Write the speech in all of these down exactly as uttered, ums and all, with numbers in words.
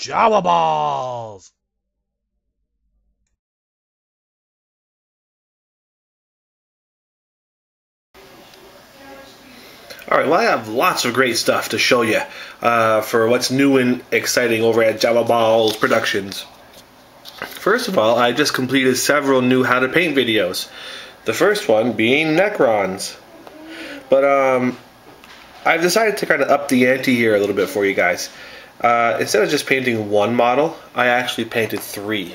Jawaballs! Alright, well I have lots of great stuff to show you uh, for what's new and exciting over at Jawaballs Productions. First of all, I just completed several new how to paint videos. The first one being Necrons. But um, I've decided to kind of up the ante here a little bit for you guys. Uh, instead of just painting one model, I actually painted three,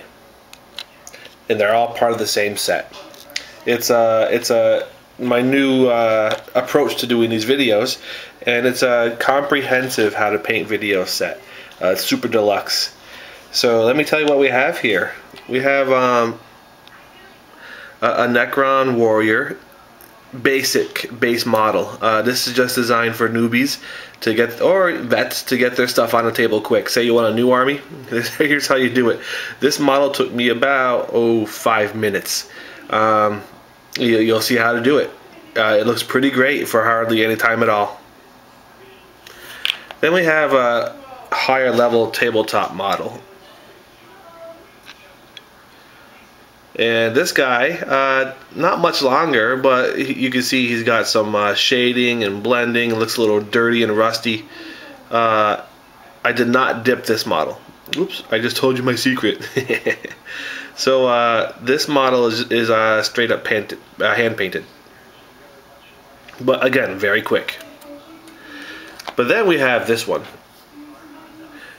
and they're all part of the same set. It's a, it's a my new uh, approach to doing these videos, and it's a comprehensive how to paint video set, uh, super deluxe. So let me tell you what we have here. We have um, a, a Necron warrior. Basic base model. Uh, this is just designed for newbies to get, or vets to get their stuff on the table quick. Say you want a new army, here's how you do it. This model took me about oh five minutes. Um, you, you'll see how to do it. Uh, it looks pretty great for hardly any time at all. Then we have a higher level tabletop model. And this guy, uh, not much longer, but you can see he's got some uh, shading and blending. It looks a little dirty and rusty. Uh, I did not dip this model. Oops, I just told you my secret. So uh, this model is, is uh, straight up painted, uh, hand painted. But again, very quick. But then we have this one.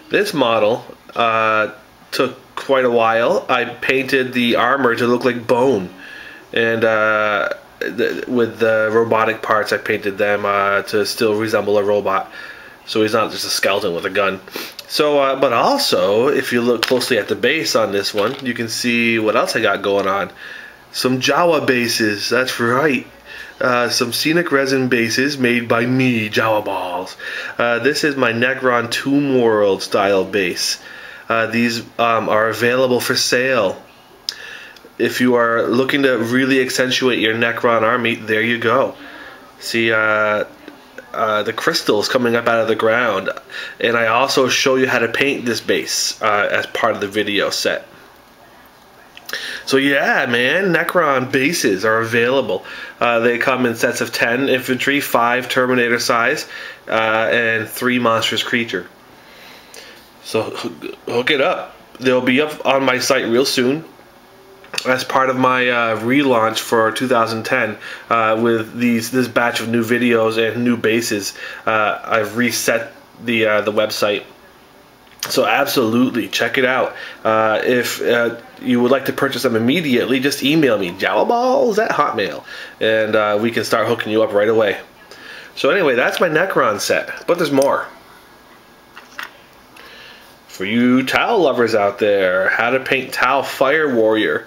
This model uh, took quite a while. I painted the armor to look like bone, and uh, th with the robotic parts I painted them uh, to still resemble a robot, so he's not just a skeleton with a gun. So uh, but also if you look closely at the base on this one, you can see what else I got going on. Some Jawa bases, that's right. Uh, some scenic resin bases made by me, Jawaballs. Uh, this is my Necron Tomb World style base. Uh, these um, are available for sale. If you are looking to really accentuate your Necron army, there you go. See uh, uh, the crystals coming up out of the ground, and I also show you how to paint this base uh, as part of the video set. So yeah, man, Necron bases are available. Uh, they come in sets of ten infantry, five Terminator size, uh, and three monstrous creature. So hook it up. They'll be up on my site real soon as part of my uh, relaunch for two thousand ten uh, with these this batch of new videos and new bases. Uh, I've reset the uh, the website. So absolutely check it out. Uh, if uh, you would like to purchase them immediately, just email me Jawaballs at Hotmail, and uh, we can start hooking you up right away. So anyway, that's my Necron set, but there's more. For you Tau lovers out there, how to paint Tau Fire Warrior.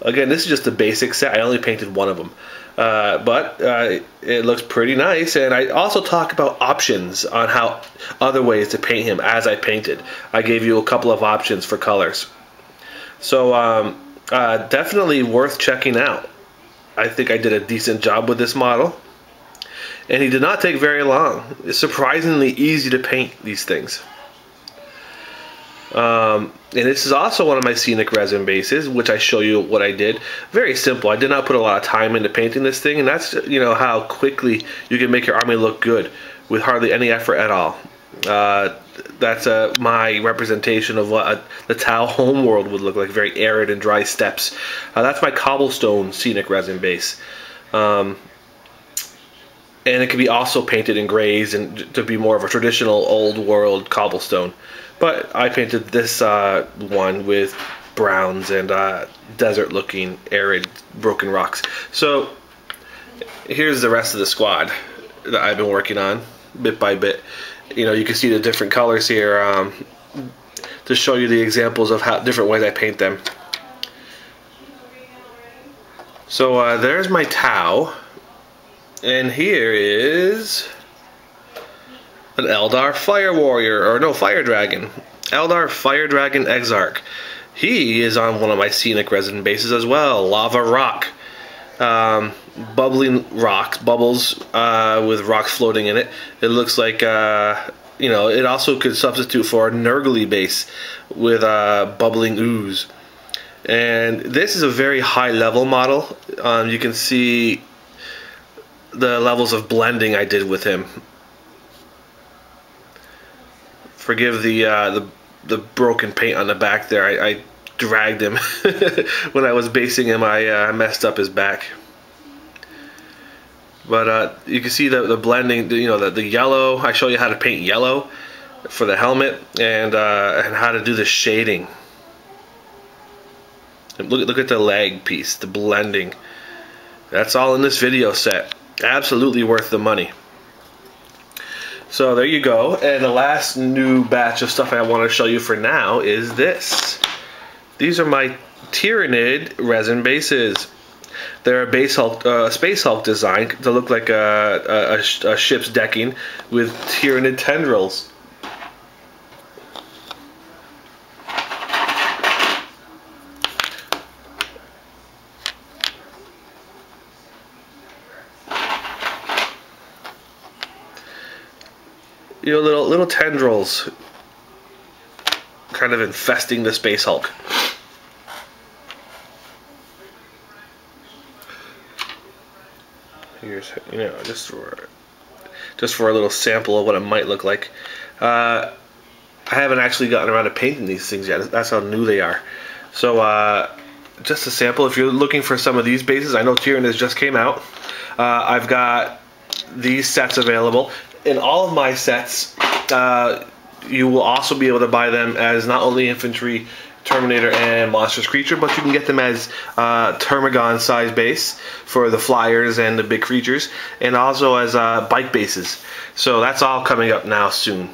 Again, this is just the basic set. I only painted one of them. Uh, but uh, it looks pretty nice. And I also talk about options on how other ways to paint him as I painted. I gave you a couple of options for colors. So um, uh, definitely worth checking out. I think I did a decent job with this model. And he did not take very long. It's surprisingly easy to paint these things. Um, and this is also one of my scenic resin bases, which I show you what I did. Very simple. I did not put a lot of time into painting this thing, and that's, you know, how quickly you can make your army look good with hardly any effort at all. Uh, that's uh, my representation of what uh, the Tau homeworld would look like, very arid and dry steppes. Uh, that's my cobblestone scenic resin base. Um, and it can be also painted in grays and to be more of a traditional old world cobblestone. But I painted this uh, one with browns and uh, desert-looking, arid, broken rocks. So here's the rest of the squad that I've been working on, bit by bit. You know, you can see the different colors here um, to show you the examples of how different ways I paint them. So uh, there's my Tau, and here is an Eldar Fire Warrior, or no, Fire Dragon. Eldar Fire Dragon Exarch. He is on one of my scenic resin bases as well. Lava rock. Um, bubbling rocks, bubbles uh, with rocks floating in it. It looks like uh, you know, it also could substitute for a Nurgle base with uh, Bubbling Ooze. And this is a very high level model. Um, you can see the levels of blending I did with him. Forgive the uh, the, the broken paint on the back there. I, I dragged him when I was basing him. I uh, messed up his back. But uh, you can see the, the blending, you know, the, the yellow. I show you how to paint yellow for the helmet, and uh, and how to do the shading. Look, look at the lag piece, the blending. That's all in this video set. Absolutely worth the money. So there you go. And the last new batch of stuff I want to show you for now is this. These are my Tyranid resin bases. They're a base Hulk, uh, Space Hulk design to look like a, a, a ship's decking with Tyranid tendrils. You know, little little tendrils kind of infesting the Space Hulk. Here's, you know, just for, just for a little sample of what it might look like. Uh, I haven't actually gotten around to painting these things yet. That's how new they are. So, uh, just a sample. If you're looking for some of these bases, I know Tyranids just came out. Uh, I've got these sets available. In all of my sets, uh, you will also be able to buy them as not only infantry, Terminator, and monstrous creature, but you can get them as uh, Termagon size base for the flyers and the big creatures, and also as uh, bike bases. So that's all coming up now soon.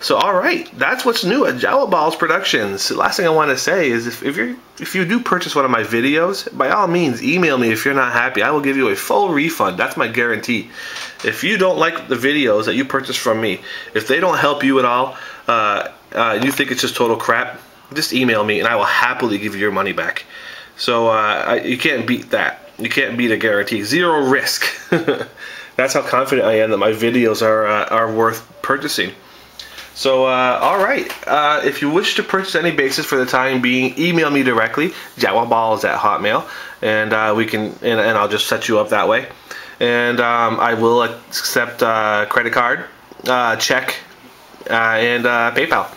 So all right, that's what's new at Jawaballs Productions. The last thing I want to say is if, if you're if you do purchase one of my videos, by all means email me if you're not happy. I will give you a full refund. That's my guarantee. If you don't like the videos that you purchase from me, if they don't help you at all, uh, uh, you think it's just total crap, just email me and I will happily give you your money back. So uh, I, you can't beat that. You can't beat a guarantee. Zero risk. That's how confident I am that my videos are uh, are worth purchasing. So, uh, alright, uh, if you wish to purchase any bases for the time being, email me directly, jawaballs at Hotmail, and uh, we can, and, and I'll just set you up that way. And um, I will accept uh, credit card, uh, check, uh, and uh, PayPal.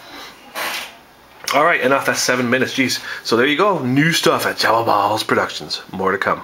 Alright, enough, that's seven minutes, jeez. So there you go, new stuff at Jawaballs Productions, more to come.